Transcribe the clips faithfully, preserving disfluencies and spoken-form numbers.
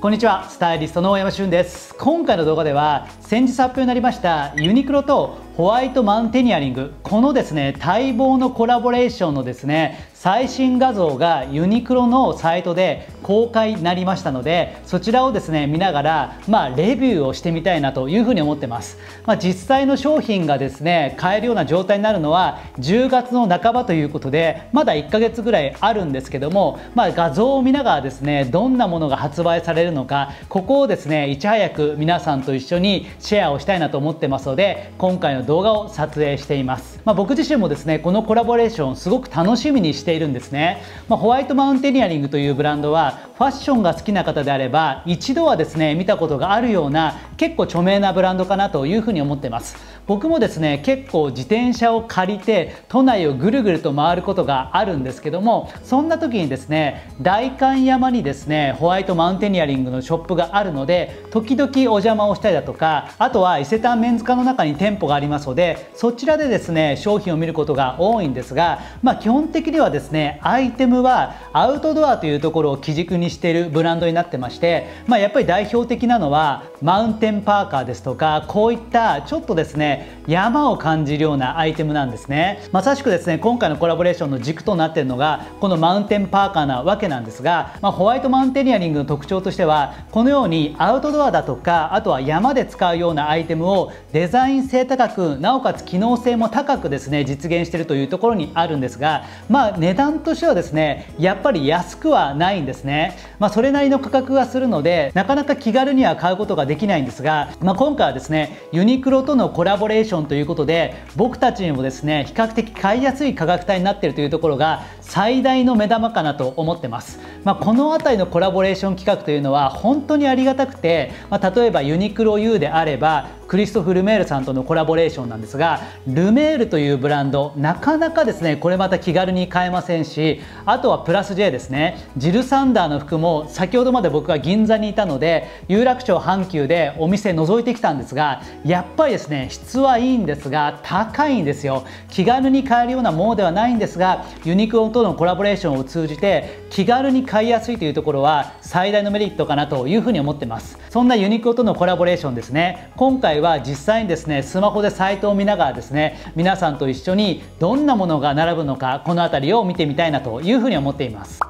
こんにちは、スタイリストの大山俊です。今回の動画では先日発表になりましたユニクロとホワイトマウンテニアリング、このですね待望のコラボレーションのですね最新画像がユニクロのサイトで公開になりましたので、そちらをですね見ながら、まあ、レビューをしてみたいなというふうに思ってます。まあ、実際の商品がですね買えるような状態になるのはじゅうがつの半ばということで、まだいっかげつぐらいあるんですけども、まあ、画像を見ながらですねどんなものが発売されるのか、ここをですねいち早く皆さんと一緒にシェアをしたいなと思ってますので、今回の動画を撮影しています。まあ、僕自身もですねこのコラボレーションすごく楽しみにしているんですね。まあ、ホワイトマウンテニアリングというブランドはファッションが好きな方であれば一度はですね見たことがあるような結構著名なブランドかなというふうに思ってます。僕もですね結構自転車を借りて都内をぐるぐると回ることがあるんですけども、そんな時にですね代官山にですねホワイトマウンテニアリングのショップがあるので、時々お邪魔をしたりだとか、あとは伊勢丹メンズ館の中に店舗がありますので、そちらでですね商品を見ることが多いんですが、まあ、基本的にはですねアイテムはアウトドアというところを基軸にしているブランドになってまして、まあ、やっぱり代表的なのはマウンテンパーカーですとか、こういったちょっとですね山を感じるようなアイテムなんですね。まさしくですね今回のコラボレーションの軸となっているのがこのマウンテンパーカーなわけなんですが、まあ、ホワイトマウンテニアリングの特徴としてはこのようにアウトドアだとか、あとは山で使うようなアイテムをデザイン性高く、なおかつ機能性も高くですね実現しているというところにあるんですが、まあ、値段としてはですねやっぱり安くはないんですね。まあ、それなりの価格がするのでなかなか気軽には買うことができないんですが、まあ、今回はですねユニクロとのコラボレーションということで、僕たちにもですね比較的買いやすい価格帯になっているというところが最大の目玉かなと思ってます。まあ、この辺りのコラボレーション企画というのは本当にありがたくて、まあ、例えばユニクロ U であればクリストフ・ルメールさんとのコラボレーションなんですが、ルメールというブランドなかなかですねこれまた気軽に買えませんし、あとはプラス J ですね、ジルサンダーの服も先ほどまで僕は銀座にいたので有楽町阪急でお店覗いてきたんですが、やっぱりですね質はいいんですが高いんですよ。気軽に買えるようなものではないんですが、ユニクロとのコラボレーションを通じて気軽に買いやすいというところは最大のメリットかなというふうに思ってます。そんなユニクロとのコラボレーションですね、今回は実際にですねスマホでサイトを見ながらですね皆さんと一緒にどんなものが並ぶのか、この辺りを見てみたいなというふうに思っています。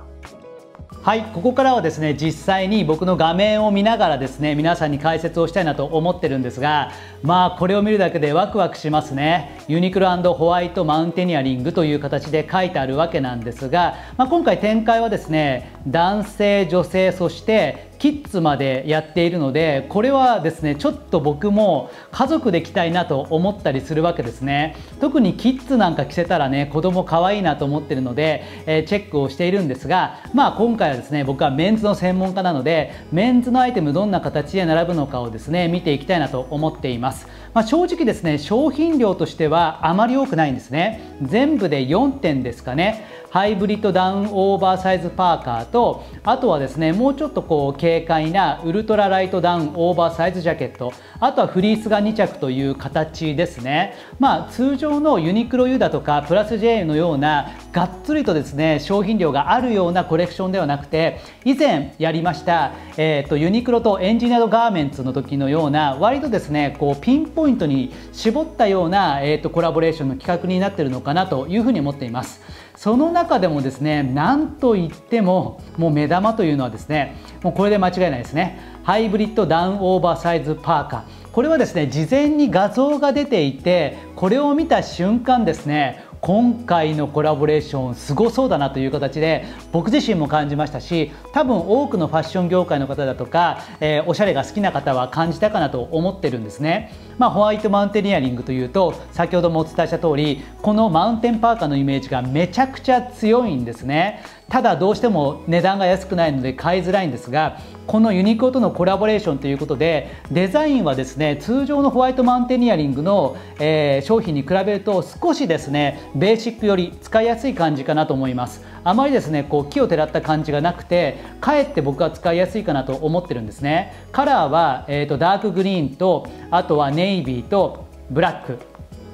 はい、ここからはですね実際に僕の画面を見ながらですね皆さんに解説をしたいなと思ってるんですが、まあこれを見るだけでワクワクしますね。ユニクロ&ホワイトマウンテニアリングという形で書いてあるわけなんですが、まあ、今回展開はですね男性女性そしてキッズまでやっているので、これはですねちょっと僕も家族で着たいなと思ったりするわけですね。特にキッズなんか着せたらね子供可愛いなと思ってるので、えー、チェックをしているんですが、まあ今回はですね僕はメンズの専門家なのでメンズのアイテムどんな形で並ぶのかをですね見ていきたいなと思っています。まあ、正直ですね商品量としてはあまり多くないんですね。全部でよんてんですかね。ハイブリッドダウンオーバーサイズパーカーと、あとはですねもうちょっとこう軽快なウルトラライトダウンオーバーサイズジャケット、あとはフリースがにちゃくという形ですね。まあ通常のユニクロ U だとかプラス J のようながっつりとですね商品量があるようなコレクションではなくて、以前やりました、えー、とユニクロとエンジニアードガーメンツの時のような割とですねこうピンポイントに絞ったような、えー、とコラボレーションの企画になっているのかなというふうに思っています。その中でもですねなんといってももう目玉というのはですねもうこれで間違いないですね。ハイブリッドダウンオーバーサイズパーカー、これはですね事前に画像が出ていて、これを見た瞬間ですね今回のコラボレーションすごそうだなという形で僕自身も感じましたし、多分多くのファッション業界の方だとか、えー、おしゃれが好きな方は感じたかなと思ってるんですね。まあ、ホワイトマウンテニアリングというと先ほどもお伝えした通りこのマウンテンパーカーのイメージがめちゃくちゃ強いんですね。ただどうしても値段が安くないので買いづらいんですが、このユニクロとのコラボレーションということでデザインはですね通常のホワイトマウンテニアリングの、えー、商品に比べると少しですねベーシックより使いやすい感じかなと思います。あまりですねこう木をてらった感じがなくてかえって僕は使いやすいかなと思ってるんですね。カラーは、えー、とダークグリーンとあとはネイビーとブラック、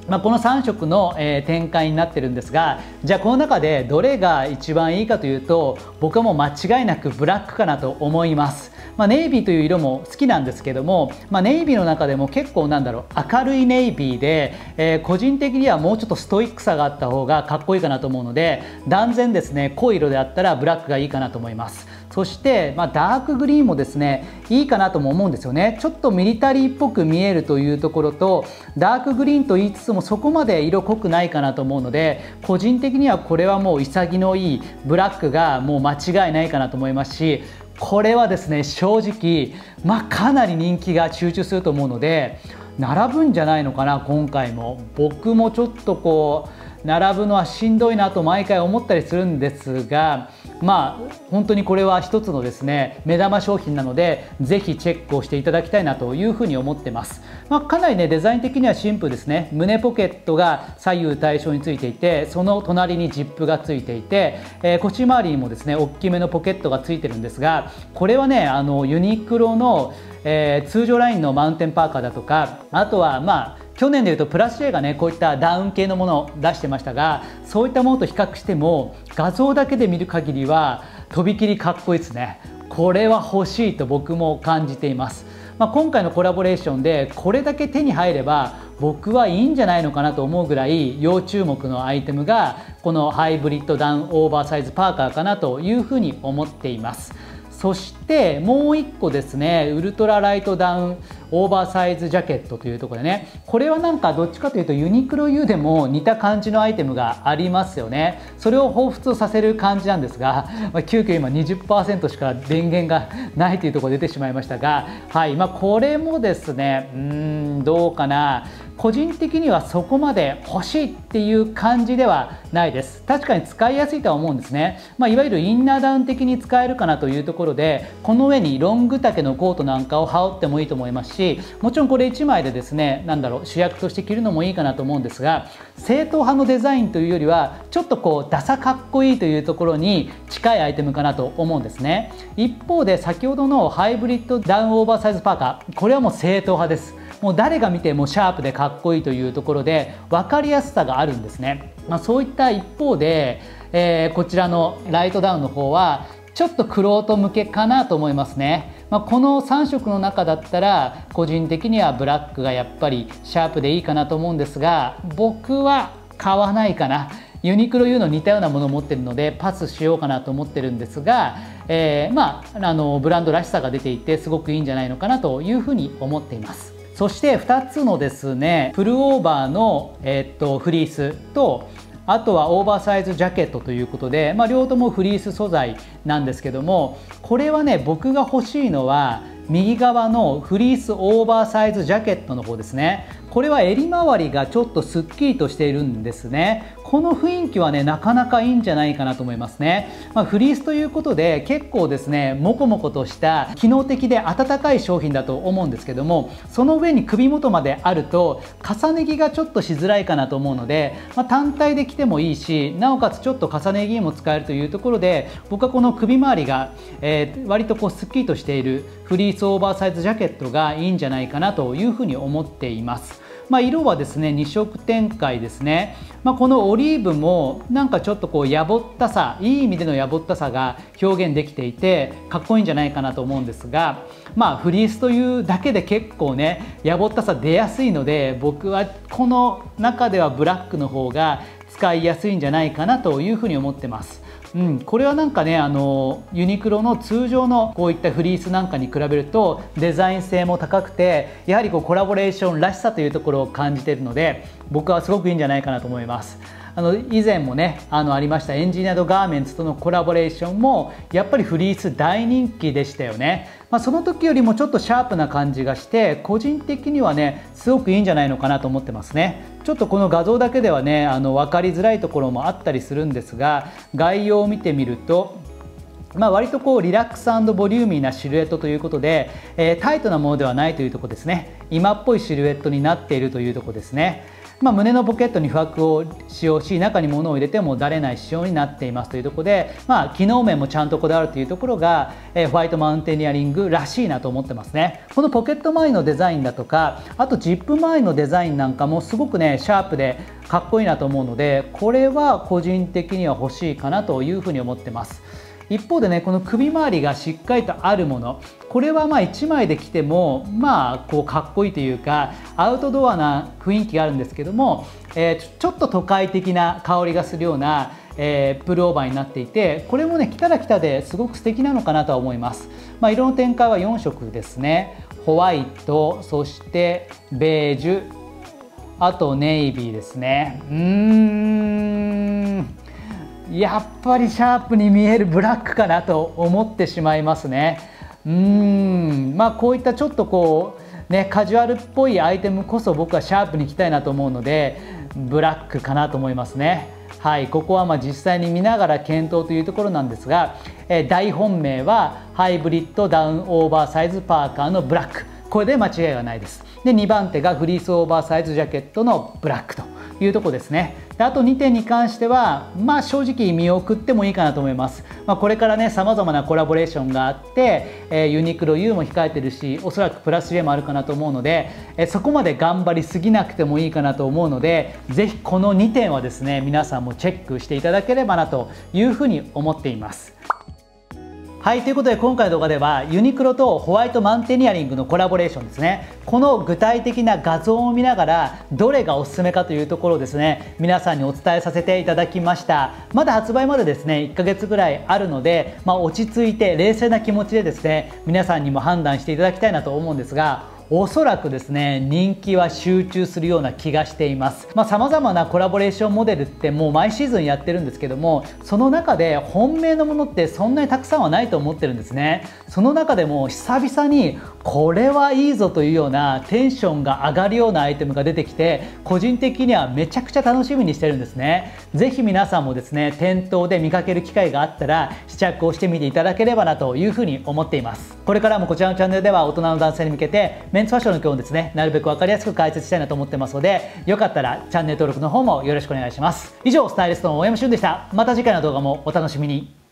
まあ、このさんしょくの、えー、展開になってるんですが、じゃあこの中でどれが一番いいかというと僕はもう間違いなくブラックかなと思います。まあ、ネイビーという色も好きなんですけども、まあ、ネイビーの中でも結構なんだろう明るいネイビーで、えー、個人的にはもうちょっとストイックさがあった方がかっこいいかなと思うので、断然ですね濃い色であったらブラックがいいかなと思います。そして、まあ、ダークグリーンもですねいいかなとも思うんですよね。ちょっとミリタリーっぽく見えるというところと、ダークグリーンと言いつつもそこまで色濃くないかなと思うので、個人的にはこれはもう潔のいいブラックがもう間違いないかなと思いますし、これはですね正直、まあ、かなり人気が集中すると思うので並ぶんじゃないのかな。今回も僕もちょっとこう並ぶのはしんどいなと毎回思ったりするんですが、まあ本当にこれは一つのですね目玉商品なので、ぜひチェックをしていただきたいなというふうに思ってます。まあ、かなりねデザイン的にはシンプルですね。胸ポケットが左右対称についていて、その隣にジップがついていて、えー、腰回りにもですね大きめのポケットがついてるんですが、これはねあのユニクロの、えー、通常ラインのマウンテンパーカーだとか、あとはまあ去年でいうとプラス A がねこういったダウン系のものを出してましたが、そういったものと比較しても画像だけで見る限りはとびきりかっこいいですね。これは欲しいと僕も感じています。まあ、今回のコラボレーションでこれだけ手に入れば僕はいいんじゃないのかなと思うぐらい要注目のアイテムがこのハイブリッドダウンオーバーサイズパーカーかなというふうに思っています。そしてもういっこですねウルトラライトダウンオーバーサイズジャケットというところでね、これはなんかどっちかというとユニクロ U でも似た感じのアイテムがありますよね。それを彷彿させる感じなんですが、まあ、急遽今 にじゅっパーセント しか電源がないというところ出てしまいましたが、はいまあ、これもですねうーんどうかな。個人的にはそこまで欲しいっていう感じではないです。確かに使いやすいとは思うんですね。まあ、いわゆるインナーダウン的に使えるかなというところで、この上にロング丈のコートなんかを羽織ってもいいと思いますし、もちろんこれいちまいでですねなんだろう主役として着るのもいいかなと思うんですが、正統派のデザインというよりはちょっとこうダサかっこいいというところに近いアイテムかなと思うんですね。一方で先ほどのハイブリッドダウンオーバーサイズパーカー、これはもう正統派です。もう誰が見てもシャープでかっこいいというところで分かりやすさがあるんですね。まあ、そういった一方で、えー、こちらのライトダウンの方はちょっと玄人向けかなと思いますね。まあ、このさん色の中だったら個人的にはブラックがやっぱりシャープでいいかなと思うんですが、僕は買わないかな。ユニクロ U の似たようなものを持っているのでパスしようかなと思ってるんですが、えー、まあ、あのブランドらしさが出ていてすごくいいんじゃないのかなというふうに思っています。そしてふたつのですねプルオーバーの、えっとフリースと、あとはオーバーサイズジャケットということで、まあ、両方ともフリース素材なんですけども、これはね僕が欲しいのは右側のフリースオーバーサイズジャケットの方ですね。これは襟周りがちょっとすっきりとしているんですね。この雰囲気はねなかなかいいんじゃないかなと思いますね。まあ、フリースということで結構ですねモコモコとした機能的で暖かい商品だと思うんですけども、その上に首元まであると重ね着がちょっとしづらいかなと思うので、まあ、単体で着てもいいし、なおかつちょっと重ね着にも使えるというところで、僕はこの首周りが、えー、割とこうすっきりとしているフリースオーバーサイズジャケットがいいんじゃないかなというふうに思っています。まあ、色はですねに色展開ですね。まあ、このオリーブもなんかちょっとこうやぼったさ、いい意味でのやぼったさが表現できていてかっこいいんじゃないかなと思うんですが、まあ、フリースというだけで結構ねやぼったさ出やすいので、僕はこの中ではブラックの方が使いやすいんじゃないかなというふうに思ってます。うん、これはなんかねあのユニクロの通常のこういったフリースなんかに比べるとデザイン性も高くて、やはりこうコラボレーションらしさというところを感じているので、僕はすごくいいんじゃないかなと思います。あの以前もね あのありましたエンジニアードガーメンツとのコラボレーションもやっぱりフリース大人気でしたよね。まあ、その時よりもちょっとシャープな感じがして、個人的にはねすごくいいんじゃないのかなと思ってますね。ちょっとこの画像だけではねあの分かりづらいところもあったりするんですが、概要を見てみると、まあ、割とこうリラックス&ボリューミーなシルエットということで、えー、タイトなものではないというところですね。今っぽいシルエットになっているというところですね。まあ、胸のポケットに不惑を使用し、中に物を入れてもだれない仕様になっていますというところで、まあ、機能面もちゃんとこだわるというところが、えー、ホワイトマウンテニアリングらしいなと思ってますね。このポケット周りのデザインだとか、あとジップ周りのデザインなんかもすごくねシャープでかっこいいなと思うので、これは個人的には欲しいかなというふうに思ってます。一方でね、この首周りがしっかりとあるもの、これはまあいちまいで着てもまあこうかっこいいというかアウトドアな雰囲気があるんですけども、えー、ちょっと都会的な香りがするような、えー、プルオーバーになっていて、これもね着たら着たですごく素敵なのかなとは思います。まあ、色の展開はよんしょくですね。ホワイト、そしてベージュ、あとネイビーですね。うーん、やっぱりシャープに見えるブラックかなと思ってしまいますね。うーん、まあこういったちょっとこうねカジュアルっぽいアイテムこそ僕はシャープに着たいなと思うので、ブラックかなと思いますね。はい、ここはまあ実際に見ながら検討というところなんですが、えー、大本命はハイブリッドダウンオーバーサイズパーカーのブラック、これで間違いはないです。でにばんてがフリースオーバーサイズジャケットのブラックというところですね。であとにてんに関しては、まあ、正直見送ってもいいかなと思います。まあ、これからねさまざまなコラボレーションがあって、えー、ユニクロ U も控えてるし、おそらくプラス J もあるかなと思うので、えー、そこまで頑張りすぎなくてもいいかなと思うので、ぜひこのにてんはですね皆さんもチェックしていただければなというふうに思っています。はい、ということで今回の動画ではユニクロとホワイトマウンテニアリングのコラボレーションですね、この具体的な画像を見ながらどれがおすすめかというところをですね皆さんにお伝えさせていただきました。まだ発売までですねいっかげつぐらいあるので、まあ、落ち着いて冷静な気持ちでですね皆さんにも判断していただきたいなと思うんですが、おそらくですね人気は集中するような気がしています。まあ、様々なコラボレーションモデルってもう毎シーズンやってるんですけども、その中で本命のものってそんなにたくさんはないと思ってるんですね。その中でも久々にこれはいいぞというようなテンションが上がるようなアイテムが出てきて、個人的にはめちゃくちゃ楽しみにしてるんですね。ぜひ皆さんもですね店頭で見かける機会があったら試着をしてみていただければなというふうに思っています。これからもこちらのチャンネルでは大人の男性に向けてメンズファッションの基本ですね、なるべく分かりやすく解説したいなと思ってますので、よかったらチャンネル登録の方もよろしくお願いします。以上、スタイリストの大山俊でした。また次回の動画もお楽しみに。